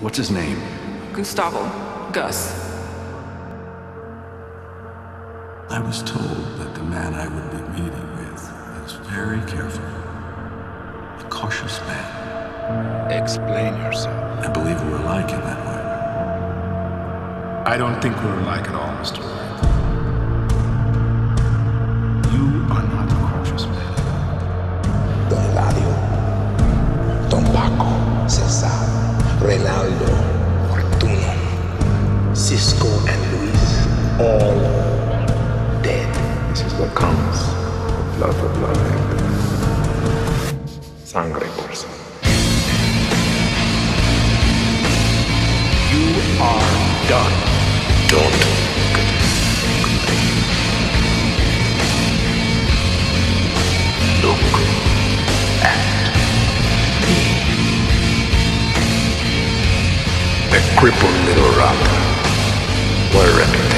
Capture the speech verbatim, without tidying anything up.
What's his name? Gustavo. Gus. I was told that the man I would be meeting with is very careful. A cautious man. Explain yourself. I believe we're alike in that way. I don't think we're alike at all, Mister Wright. You are not a cautious man. Don Eladio, Don Paco, Cesar, Reynaldo, Fortuna, Cisco and Luis, all dead. This is what comes. Blood for blood. Sangre por sangre. You are done. Don't look at me. The crippled little rock. Where